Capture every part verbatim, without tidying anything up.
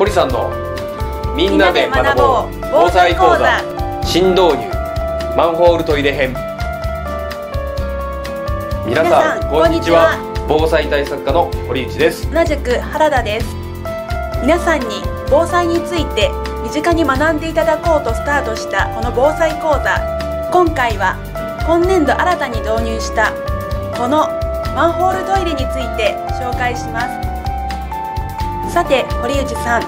堀さんのみんなで学ぼう防災講座新導入マンホールトイレ編。皆さんこんにちは。防災対策課の堀内です。同じく原田です。皆さんに防災について身近に学んでいただこうとスタートしたこの防災講座。今回は今年度新たに導入したこのマンホールトイレについて紹介します。さて堀内さん、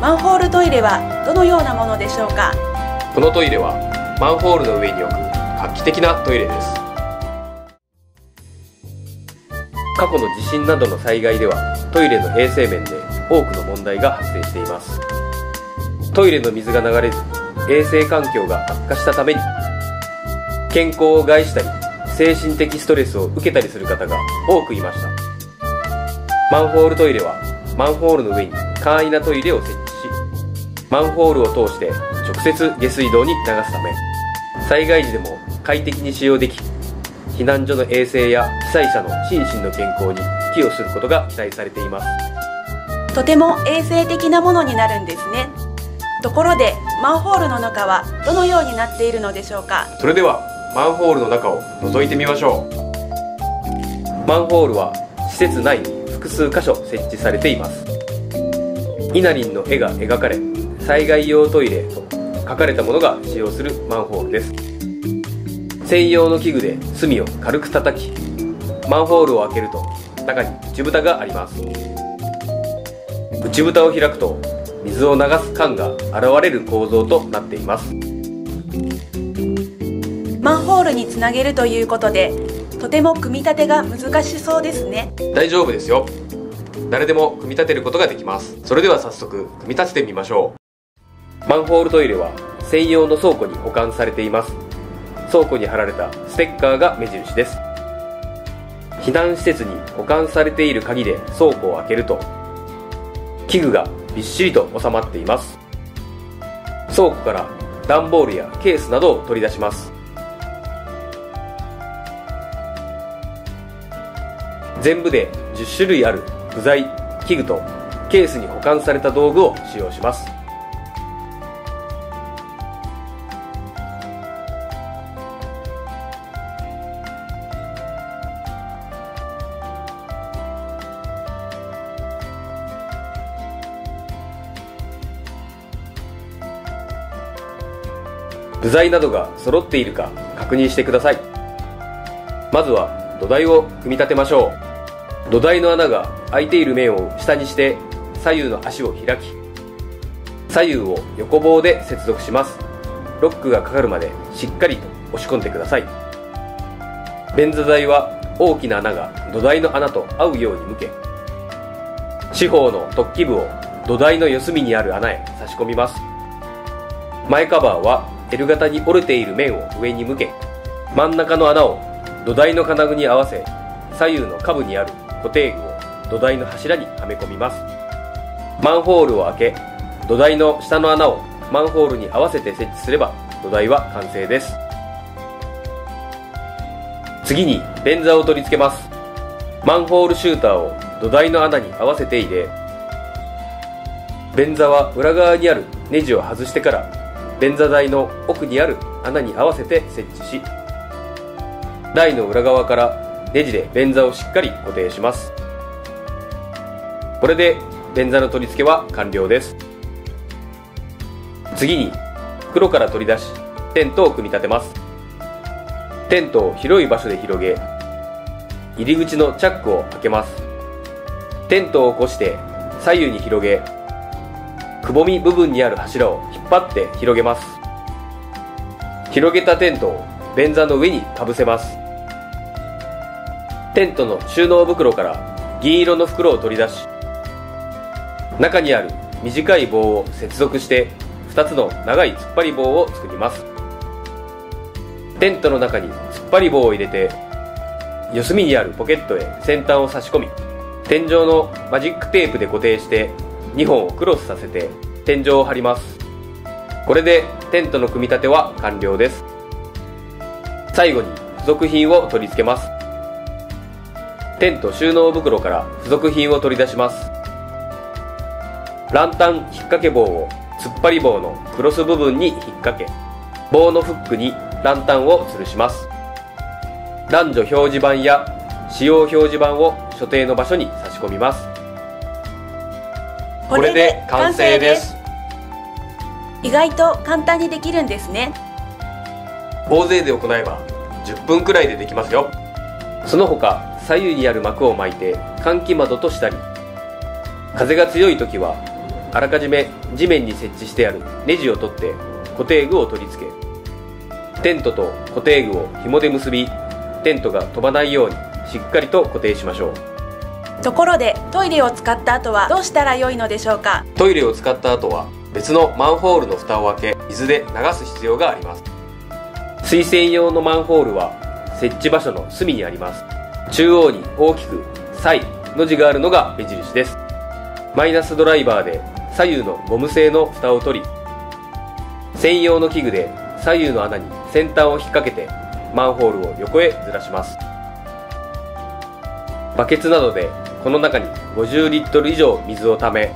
マンホールトイレはどのようなものでしょうか？このトイレはマンホールの上に置く画期的なトイレです。過去の地震などの災害ではトイレの衛生面で多くの問題が発生しています。トイレの水が流れず衛生環境が悪化したために健康を害したり精神的ストレスを受けたりする方が多くいました。マンホールトイレはマンホールの上に簡易なトイレを設置し、マンホールを通して直接下水道に流すため災害時でも快適に使用でき、避難所の衛生や被災者の心身の健康に寄与することが期待されています。とても衛生的なものになるんですね。ところでマンホールの中はどのようになっているのでしょうか？それではマンホールの中を覗いてみましょう。マンホールは施設内に複数箇所設置されています。イナリンの絵が描かれ、災害用トイレと書かれたものが使用するマンホールです。専用の器具で隅を軽く叩き、マンホールを開けると中に内蓋があります。内蓋を開くと水を流す管が現れる構造となっています。マンホールにつなげるということで、とても組み立てが難しそうですね。大丈夫ですよ。誰でも組み立てることができます。それでは早速組み立ててみましょう。マンホールトイレは専用の倉庫に保管されています。倉庫に貼られたステッカーが目印です。避難施設に保管されている鍵で倉庫を開けると器具がびっしりと収まっています。倉庫から段ボールやケースなどを取り出します。全部でじゅっ種類ある具材、器具とケースに保管された道具を使用します。具材などが揃っているか確認してください。まずは土台を組み立てましょう。土台の穴が開いている面を下にして左右の足を開き、左右を横棒で接続します。ロックがかかるまでしっかりと押し込んでください。便座台は大きな穴が土台の穴と合うように向け、四方の突起部を土台の四隅にある穴へ差し込みます。前カバーはL 型に折れている面を上に向け、真ん中の穴を土台の金具に合わせ、左右の下部にある固定具を土台の柱にはめ込みます。マンホールを開け、土台の下の穴をマンホールに合わせて設置すれば土台は完成です。次に便座を取り付けます。マンホールシューターを土台の穴に合わせて入れ、便座は裏側にあるネジを外してから便座台の奥にある穴に合わせて設置し、台の裏側からネジで便座をしっかり固定します。これで便座の取り付けは完了です。次に袋から取り出しテントを組み立てます。テントを広い場所で広げ、入り口のチャックを開けます。テントを起こして左右に広げ、くぼみ部分にある柱を引っ張って広げます。広げたテントを便座の上にかぶせます。テントの収納袋から銀色の袋を取り出し、中にある短い棒を接続してふたつの長い突っ張り棒を作ります。テントの中に突っ張り棒を入れて四隅にあるポケットへ先端を差し込み、天井のマジックテープで固定してにほんをクロスさせて天井を張ります。これでテントの組み立ては完了です。最後に付属品を取り付けます。テント収納袋から付属品を取り出します。ランタン引っ掛け棒を突っ張り棒のクロス部分に引っ掛け、棒のフックにランタンを吊るします。男女表示板や使用表示板を所定の場所に差し込みます。これで完成です。意外と簡単にできるんですね。大勢で行えばじゅっぷんくらいでできますよ。その他、左右にある幕を巻いて換気窓としたり、風が強い時はあらかじめ地面に設置してあるネジを取って固定具を取り付け、テントと固定具を紐で結び、テントが飛ばないようにしっかりと固定しましょう。ところで、トイレを使った後はどうしたら良いのでしょうか。トイレを使った後は別のマンホールの蓋を開け、水で流す必要があります。水洗用のマンホールは設置場所の隅にあります。中央に大きく「サイ」の字があるのが目印です。マイナスドライバーで左右のゴム製の蓋を取り、専用の器具で左右の穴に先端を引っ掛けてマンホールを横へずらします。バケツなどでこの中にごじゅうリットル以上水をため、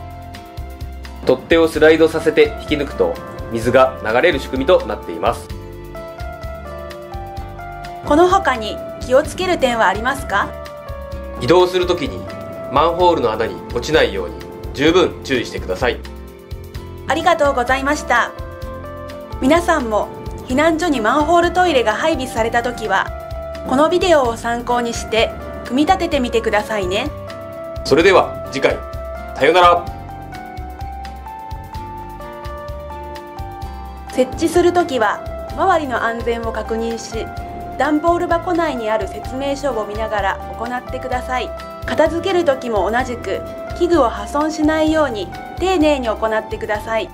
取っ手をスライドさせて引き抜くと水が流れる仕組みとなっています。この他に気をつける点はありますか？移動するときにマンホールの穴に落ちないように十分注意してください。ありがとうございました。皆さんも避難所にマンホールトイレが配備されたときは、このビデオを参考にして組み立ててみてくださいね。それでは次回、さようなら。設置するときは周りの安全を確認し、段ボール箱内にある説明書を見ながら行ってください。片付ける時も同じく器具を破損しないように丁寧に行ってください。